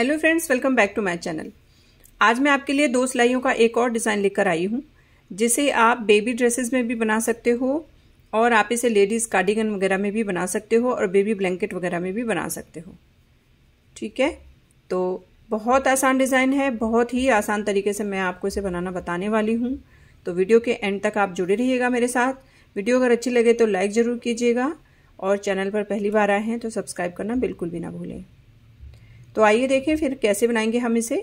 Hello friends, welcome back to my channel. आज मैं आपके लिए दो सिलाइयों का एक और डिज़ाइन लेकर आई हूँ, जिसे आप बेबी ड्रेसेस में भी बना सकते हो और आप इसे लेडीज़ कार्डिगन वगैरह में भी बना सकते हो और बेबी ब्लैंकेट वगैरह में भी बना सकते हो। ठीक है, तो बहुत आसान डिज़ाइन है। बहुत ही आसान तरीके से मैं आपको इसे बनाना बताने वाली हूँ, तो वीडियो के एंड तक आप जुड़े रहिएगा मेरे साथ। वीडियो अगर अच्छी लगे तो लाइक ज़रूर कीजिएगा और चैनल पर पहली बार आए हैं तो सब्सक्राइब करना बिल्कुल भी ना भूलें। तो आइए देखें फिर कैसे बनाएंगे हम इसे।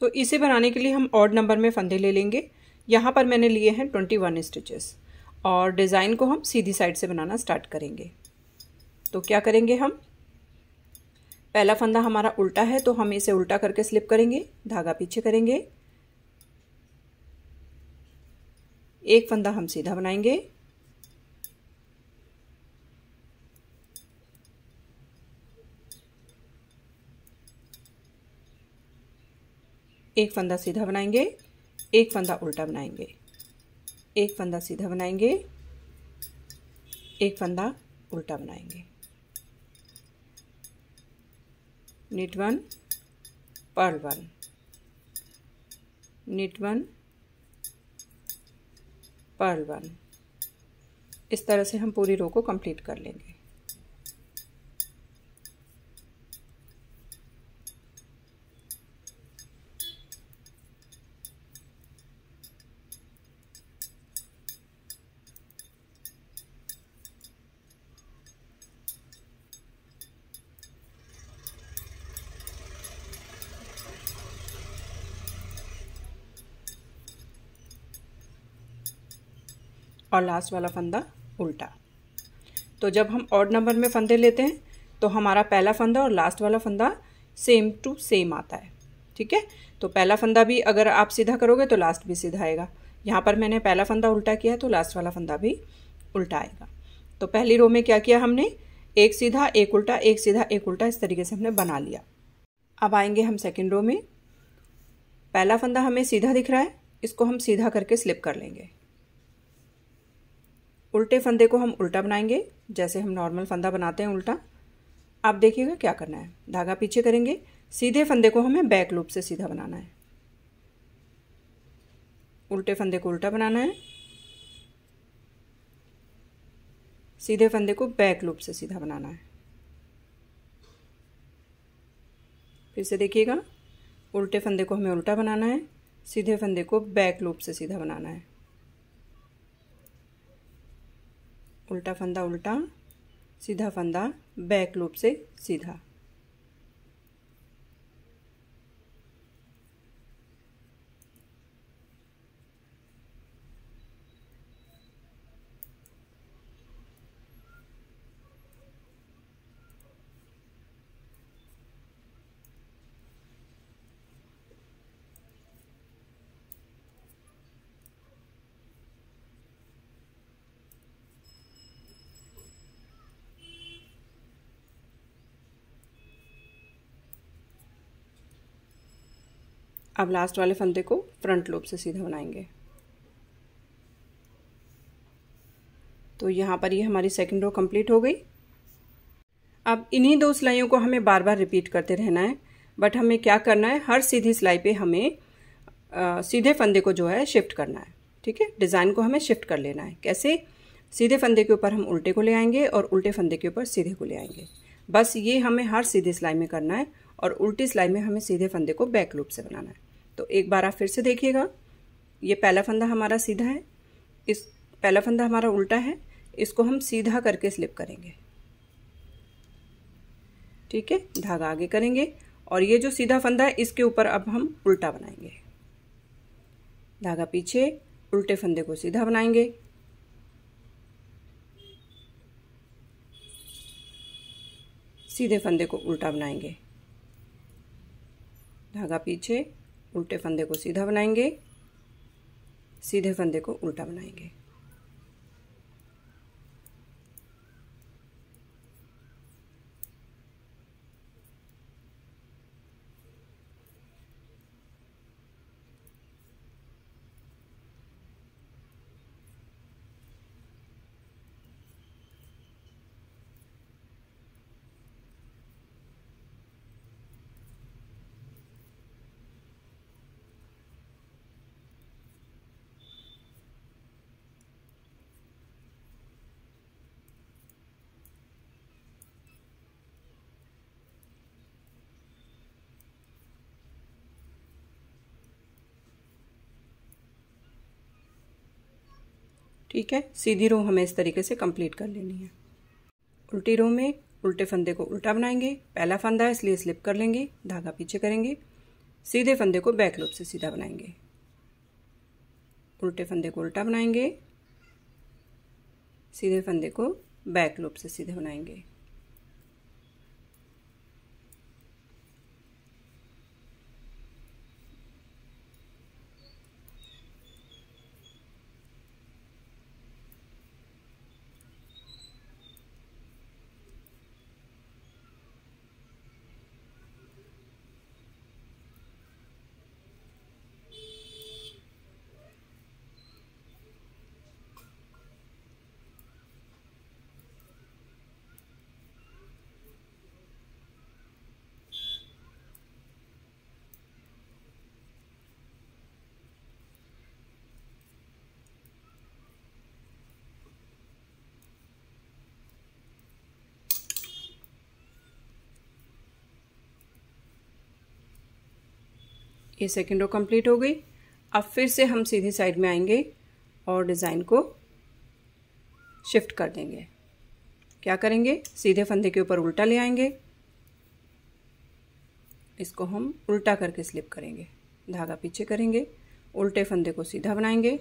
तो इसे बनाने के लिए हम ऑड नंबर में फंदे ले लेंगे। यहाँ पर मैंने लिए हैं 21 स्टिचेस और डिज़ाइन को हम सीधी साइड से बनाना स्टार्ट करेंगे। तो क्या करेंगे हम, पहला फंदा हमारा उल्टा है तो हम इसे उल्टा करके स्लिप करेंगे, धागा पीछे करेंगे, एक फंदा हम सीधा बनाएंगे, एक फंदा सीधा बनाएंगे, एक फंदा उल्टा बनाएंगे, एक फंदा सीधा बनाएंगे, एक फंदा उल्टा बनाएंगे। Knit one, purl one, knit one, purl one. इस तरह से हम पूरी रो को कंप्लीट कर लेंगे। और लास्ट वाला फंदा उल्टा। तो जब हम ऑड नंबर में फंदे लेते हैं तो हमारा पहला फंदा और लास्ट वाला फंदा सेम टू सेम आता है। ठीक है, तो पहला फंदा भी अगर आप सीधा करोगे तो लास्ट भी सीधा आएगा। यहाँ पर मैंने पहला फंदा उल्टा किया तो लास्ट वाला फंदा भी उल्टा आएगा। तो पहली रो में क्या किया हमने, एक सीधा, एक उल्टा, एक सीधा, एक उल्टा, इस तरीके से हमने बना लिया। अब आएंगे हम सेकेंड रो में। पहला फंदा हमें सीधा दिख रहा है, इसको हम सीधा करके स्लिप कर लेंगे। उल्टे फंदे को हम उल्टा बनाएंगे, जैसे हम नॉर्मल फंदा बनाते हैं उल्टा। आप देखिएगा क्या करना है, धागा पीछे करेंगे, सीधे फंदे को हमें बैक लूप से सीधा बनाना है, उल्टे फंदे को उल्टा बनाना है, सीधे फंदे को बैक लूप से सीधा बनाना है। फिर से देखिएगा, उल्टे फंदे को हमें उल्टा बनाना है, सीधे फंदे को बैक लूप से सीधा बनाना है, उल्टा फंदा उल्टा, सीधा फंदा बैक लूप से सीधा। अब लास्ट वाले फंदे को फ्रंट लूप से सीधा बनाएंगे। तो यहाँ पर ये हमारी सेकंड रो कंप्लीट हो गई। अब इन्हीं दो सिलाइयों को हमें बार बार रिपीट करते रहना है, बट हमें क्या करना है, हर सीधी सिलाई पे हमें सीधे फंदे को जो है शिफ्ट करना है। ठीक है, डिज़ाइन को हमें शिफ्ट कर लेना है। कैसे, सीधे फंदे के ऊपर हम उल्टे को ले आएंगे और उल्टे फंदे के ऊपर सीधे को ले आएंगे। बस ये हमें हर सीधी सिलाई में करना है और उल्टी सिलाई में हमें सीधे फंदे को बैक लूप से बनाना है। तो एक बार आप फिर से देखिएगा, ये पहला फंदा हमारा सीधा है, इस पहला फंदा हमारा उल्टा है, इसको हम सीधा करके स्लिप करेंगे। ठीक है, धागा आगे करेंगे और ये जो सीधा फंदा है इसके ऊपर अब हम उल्टा बनाएंगे, धागा पीछे, उल्टे फंदे को सीधा बनाएंगे, सीधे फंदे को उल्टा बनाएंगे, धागा पीछे, उल्टे फंदे को सीधा बनाएंगे, सीधे फंदे को उल्टा बनाएंगे। ठीक है। सीधी रो हमें इस तरीके से कंप्लीट कर लेनी है। उल्टी रो में उल्टे फंदे को उल्टा बनाएंगे, पहला फंदा है इसलिए स्लिप कर लेंगे, धागा पीछे करेंगे, सीधे फंदे को बैक लूप से सीधा बनाएंगे, उल्टे फंदे को उल्टा बनाएंगे, सीधे फंदे को बैक लूप से सीधे बनाएंगे। ये सेकेंड रो कंप्लीट हो गई। अब फिर से हम सीधी साइड में आएंगे और डिज़ाइन को शिफ्ट कर देंगे। क्या करेंगे, सीधे फंदे के ऊपर उल्टा ले आएंगे, इसको हम उल्टा करके स्लिप करेंगे, धागा पीछे करेंगे, उल्टे फंदे को सीधा बनाएंगे,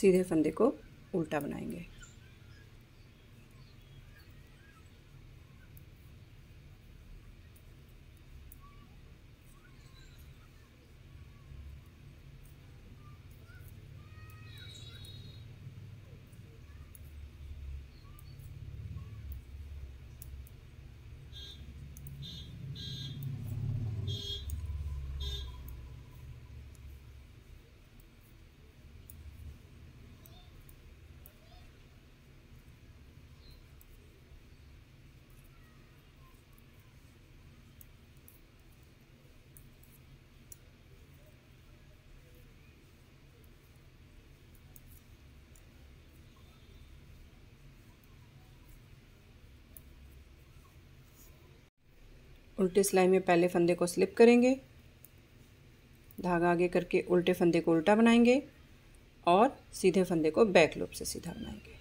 सीधे फंदे को उल्टा बनाएंगे। उल्टे सिलाई में पहले फंदे को स्लिप करेंगे, धागा आगे करके उल्टे फंदे को उल्टा बनाएंगे और सीधे फंदे को बैक लूप से सीधा बनाएंगे।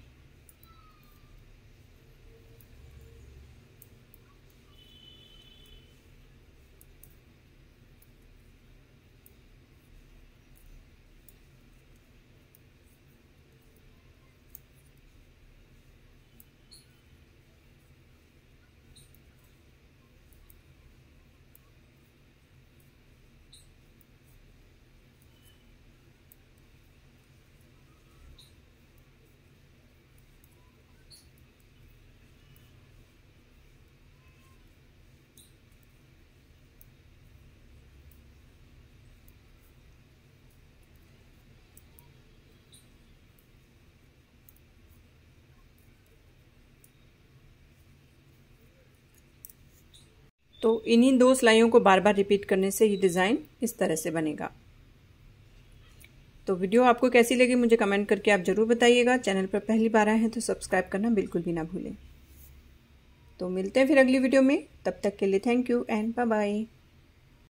तो इन्हीं दो सिलाइयों को बार बार रिपीट करने से ये डिज़ाइन इस तरह से बनेगा। तो वीडियो आपको कैसी लगी मुझे कमेंट करके आप ज़रूर बताइएगा। चैनल पर पहली बार आए हैं तो सब्सक्राइब करना बिल्कुल भी ना भूलें। तो मिलते हैं फिर अगली वीडियो में, तब तक के लिए thank you and bye bye.